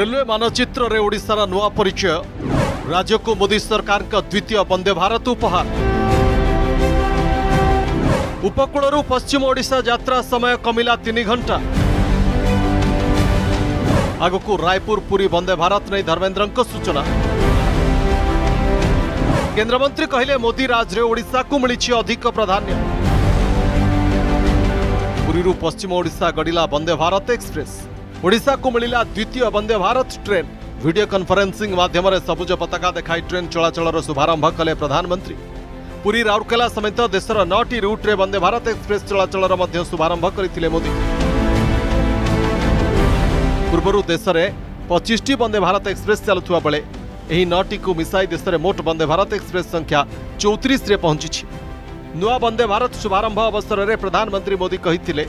Railway मानचित्र रे ओडिशार नुआ परिचय राज्य को मोदी सरकार का द्वितीय वंदे भारत उपहार। उपकूलू पश्चिम ओडिशा यात्रा समय कमिला 3 घंटा। आगकू रायपुर पुरी वंदे भारत नहीं धर्मेन्द्र सूचना। केन्द्रमंत्री कहले मोदी राज रे ओडिशा को मिली अधिक प्राधान्य। पुरीरू पश्चिम ओडिशा गड़िला वंदे भारत एक्सप्रेस। ओडिशा को मिला द्वितीय Vande Bharat train. Video conferencing माध्यम से सबुज पताका देखाई ट्रेन चलाचल शुभारंभ कले प्रधानमंत्री। पुरी राउरकेला समेत देशर 9टी रूट्रे वंदे भारत एक्सप्रेस चलाचल शुभारंभ करथिले मोदी। पूर्व देश में 25टी वंदे भारत एक्सप्रेस चलुवा बेले यही 9टी को मिसाई देश में मोट वंदे भारत एक्सप्रेस संख्या 34 रे पहुंची। नुआ वंदे भारत शुभारंभ अवसर में प्रधानमंत्री मोदी कही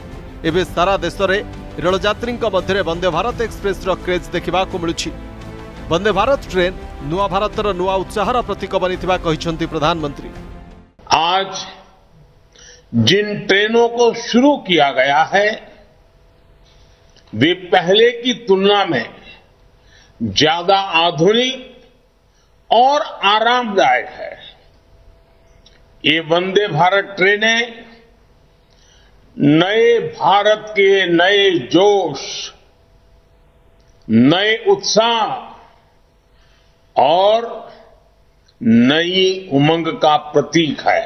एवं सारा देश में रेलयात्री मध्य वंदे भारत एक्सप्रेस क्रेज देखा मिलूँ। वंदे भारत ट्रेन नुआ भारतर नुआ उत्साहर प्रतीक बनी प्रधानमंत्री। आज जिन ट्रेनों को शुरू किया गया है वे पहले की तुलना में ज्यादा आधुनिक और आरामदायक है। ये वंदे भारत ट्रेनें नए भारत के नए जोश, नए उत्साह और नई उमंग का प्रतीक है।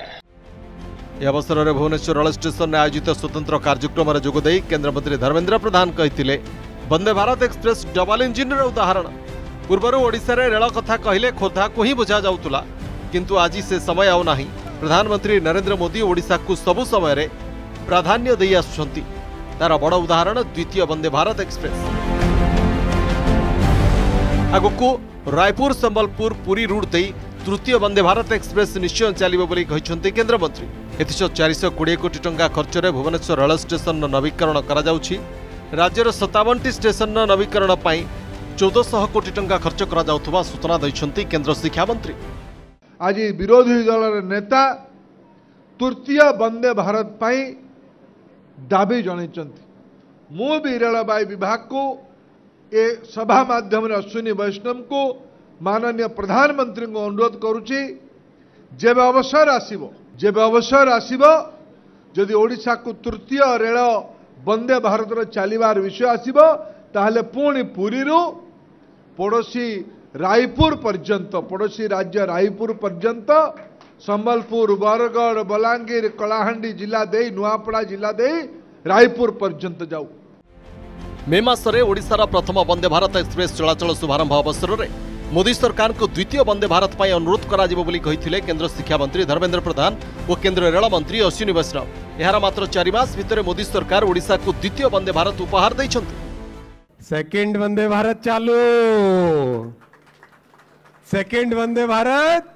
यह अवसर में भुवनेश्वर रेल स्टेशन में आयोजित स्वतंत्र कार्यक्रम में जोगदे केंद्र मंत्री धर्मेन्द्र प्रधान कही Vande Bharat express double engine उदाहरण। पूर्वर ओडिशा रे रेल कथा कहले खोर्धा को ही बुझा जाउतुला किंतु आज से समय आउ नाही। प्रधानमंत्री नरेंद्र मोदी ओडिशा को सबु समय रे प्राधान्य दे आछंती। तार बड़ उदाहरण द्वितीय वंदे भारत एक्सप्रेस। आगकू रायपुर संबलपुर पुरी रूट दे तृतीय वंदे भारत एक्सप्रेस निश्चय चलिबो बोली कहिसंती केंद्र मंत्री। एथिस 420 कोटी टंका खर्च रे भुवनेश्वर रेल स्टेशन नवीकरण करा जाउछि। राज्यर 57टी स्टेशन नवीकरण पाई 1400 कोटी टंका खर्च करा जाउथबा सूचना दैछंती केंद्र शिक्षा मंत्री। आज विरोधी दल नेता तृतीय वंदे भारत पाई दाबी जनाइछन्ति। मु भी रेलवे विभाग को ए सभा माध्यम अश्विनी वैष्णव को माननीय प्रधानमंत्री को अनुरोध करुछि जेबे अवसर आसीबो जदि ओडिशा को तृतीय रेल वंदे भारत रे चलिबार विषय आसीबो ताहले पुणी पुरी रू पड़ोसी रायपुर पर्यंत पड़ोसी राज्य रायपुर पर्यंत संबलपुर बरगढ़ बलांगीर कलाहांडी जिला दे नुआपड़ा जिला दे रायपुर पर्यंत जाऊ। मे मासरे ओडिशार प्रथम वंदे भारत एक्सप्रेस चलाचल शुभारंभ अवसर में मोदी सरकार को द्वितीय वंदे भारत पाई अनुरोध कराजिबो बोली कहिथिले केंद्र शिक्षा मंत्री धर्मेन्द्र प्रधान और केंद्र रेल मंत्री अश्विनी वैष्णव। यार मात्र 4 मास भितर मोदी सरकार ओडिशा को द्वितीय वंदे भारत उपहार दैछन्ति। सेकंड वंदे भारत चालू, सेकेंड वंदे भारत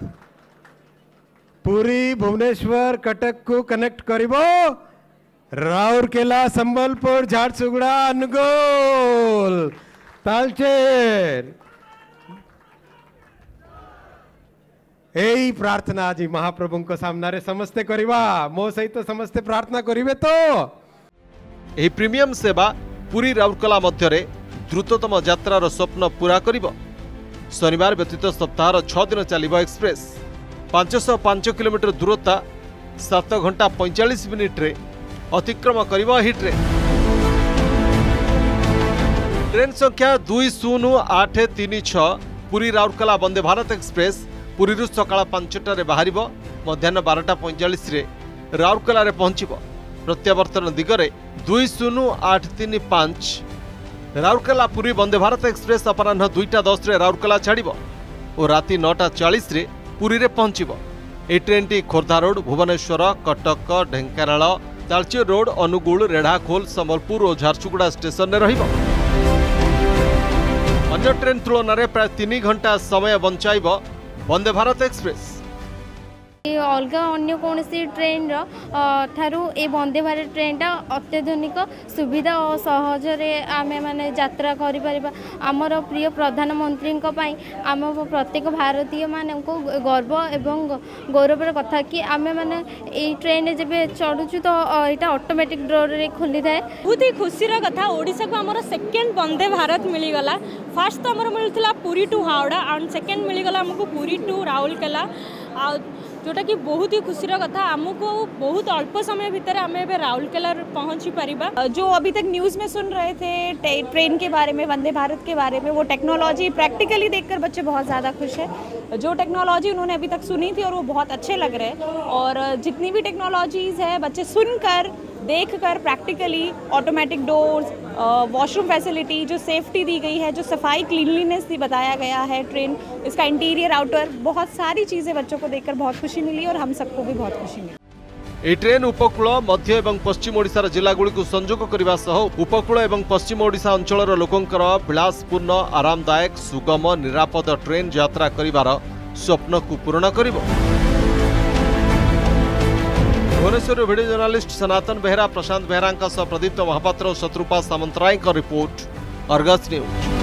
पुरी भुवनेश्वर कटक को कनेक्ट करिबो। राउरकेला संबलपुर झारसुगुड़ा अनुगुल तालचेर एई प्रार्थना आज महाप्रभु को सामना रे समस्ते करिबा। मो सहित तो समस्ते प्रार्थना करिवे तो एही प्रीमियम सेवा पुरी राउरकेला मध्यरे द्रुततम यात्रा रो स्वप्न पूरा करिबो। शनिवार व्यतीत सप्ताहर 6 दिन चलिब एक्सप्रेस। 505 किलोमीटर दूरता 7 घंटा 45 मिनिट रे अतिक्रम करिब एही ट्रेन। ट्रेन संख्या 20836 पुरी राउरकेला वंदे भारत एक्सप्रेस पुरी रु सकाळ 5टार बाहर मध्याह्न 12:45 राउरकेला पहुंचब। प्रत्यावर्तन दिगरे 20835 राउरकेला पुरी वंदे भारत एक्सप्रेस अपराह 2:10 राउरकेला छाड़ और राति 9:40 पुरी रे पहुंचब। यह ट्रेन टी खोर्धा रोड भुवनेश्वर कटक ढेंकानाल तालचेर रोड अनुगुल रेढ़ाखोल संबलपुर और झारसुगुड़ा स्टेशन रे रहिबो। अन्य ट्रेन तुलन में प्राय 3 घंटा समय बंचाइब वंदे भारत एक्सप्रेस। कि अलगा अन्य कौन सी ट्रेन ठारू ए वंदे भारत ट्रेन टा अत्याधुनिक सुविधा और सहजरे आम मैंने यात्रा करि परिबा। आमर प्रिय प्रधानमंत्री आम प्रत्येक भारतीय मानक गर्व एवं गौरवर कथा कि आम मैंने ट्रेन जब चढ़ुचु तो यहाँ ऑटोमेटिक डोर रे खोली थाए। बहुत ही खुशी कथा ओडिशा को आमर सेकेंड वंदे भारत मिलगला। फास्ट तो आमर मिलता Puri to Howrah and second मिलगला आमको पुरी टू राउरकेला आ जोटा कि बहुत ही खुशी कथा। आमको बहुत अल्प समय भीतर हमें राउरकेला पहुँच पारिबा। जो अभी तक न्यूज़ में सुन रहे थे ट्रेन के बारे में, वंदे भारत के बारे में, वो टेक्नोलॉजी प्रैक्टिकली देखकर बच्चे बहुत ज़्यादा खुश है। जो टेक्नोलॉजी उन्होंने अभी तक सुनी थी और वो बहुत अच्छे लग रहे हैं। और जितनी भी टेक्नोलॉजीज़ है बच्चे सुनकर देखकर practically automatic doors, washroom facility, जो सेफ्टी दी गई है, जो सफाई क्लीनलीनेस भी बताया गया है ट्रेन, इसका इंटीरियर आउटर, बहुत सारी चीज़ें बच्चों को देखकर बहुत खुशी मिली और हम सबको भी बहुत खुशी मिली। ए ट्रेन उपकूल मध्य एवं पश्चिम ओडिशार जिलागुड़ी को संजोग करने सह उपकूल एवं पश्चिम ओडिशा अंचल लोकंकर विलासपूर्ण, आरामदायक, सुगम, निरापद ट्रेन यात्रा करिवार स्वप्न को पूर्ण करिवो। भुवनेश्वर वीडियो जर्नालीस्ट सनातन बेहरा, प्रशांत बेहरा, सह प्रदीप्त महापात्र और Shatrupal Samantaray report, Argus news.